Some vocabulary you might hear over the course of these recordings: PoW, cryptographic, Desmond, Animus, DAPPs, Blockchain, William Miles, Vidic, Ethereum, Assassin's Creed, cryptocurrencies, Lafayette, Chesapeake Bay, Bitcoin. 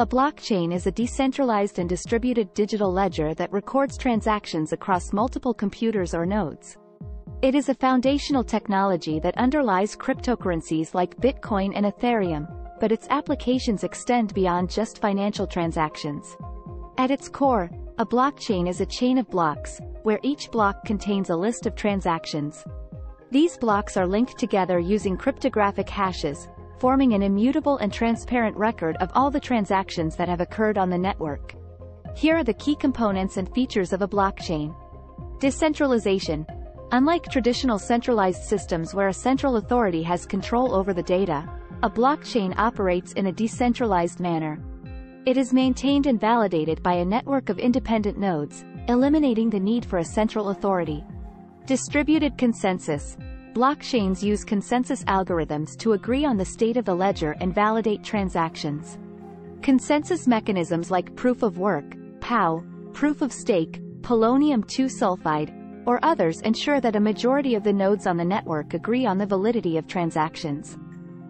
A blockchain is a decentralized and distributed digital ledger that records transactions across multiple computers or nodes. It is a foundational technology that underlies cryptocurrencies like Bitcoin and Ethereum, but its applications extend beyond just financial transactions. At its core, a blockchain is a chain of blocks, where each block contains a list of transactions. These blocks are linked together using cryptographic hashes, forming an immutable and transparent record of all the transactions that have occurred on the network. Here are the key components and features of a blockchain. Decentralization. Unlike traditional centralized systems where a central authority has control over the data, a blockchain operates in a decentralized manner. It is maintained and validated by a network of independent nodes, eliminating the need for a central authority. Distributed consensus. Blockchains use consensus algorithms to agree on the state of the ledger and validate transactions. Consensus mechanisms like proof of work, PoW, proof of stake, polonium-2 sulfide, or others ensure that a majority of the nodes on the network agree on the validity of transactions.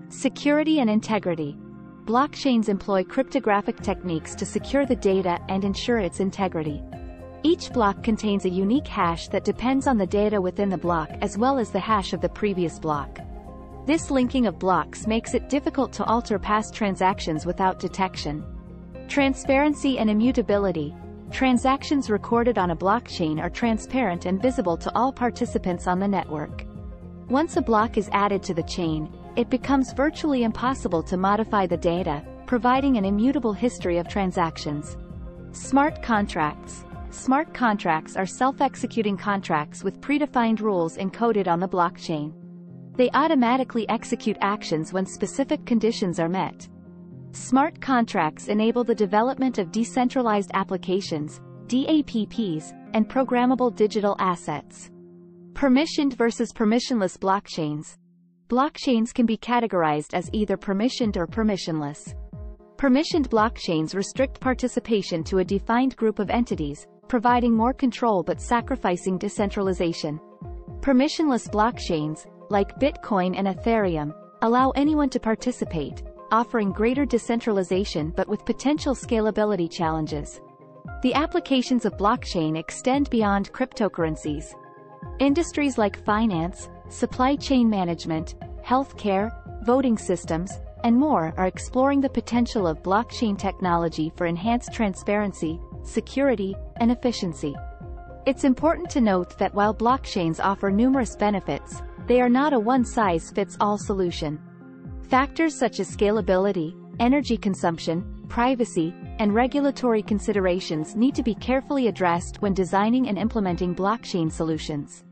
Security and integrity. Blockchains employ cryptographic techniques to secure the data and ensure its integrity. Each block contains a unique hash that depends on the data within the block as well as the hash of the previous block. This linking of blocks makes it difficult to alter past transactions without detection. Transparency and immutability. Transactions recorded on a blockchain are transparent and visible to all participants on the network. Once a block is added to the chain, it becomes virtually impossible to modify the data, providing an immutable history of transactions. Smart contracts. Smart contracts are self-executing contracts with predefined rules encoded on the blockchain. They automatically execute actions when specific conditions are met. Smart contracts enable the development of decentralized applications, DAPPs, and programmable digital assets. Permissioned versus permissionless blockchains. Blockchains can be categorized as either permissioned or permissionless. Permissioned blockchains restrict participation to a defined group of entities, providing more control but sacrificing decentralization. Permissionless blockchains, like Bitcoin and Ethereum, allow anyone to participate, offering greater decentralization but with potential scalability challenges. The applications of blockchain extend beyond cryptocurrencies. Industries like finance, supply chain management, healthcare, voting systems, and more are exploring the potential of blockchain technology for enhanced transparency, security, and efficiency. It's important to note that while blockchains offer numerous benefits, they are not a one-size-fits-all solution. Factors such as scalability, energy consumption, privacy, and regulatory considerations need to be carefully addressed when designing and implementing blockchain solutions.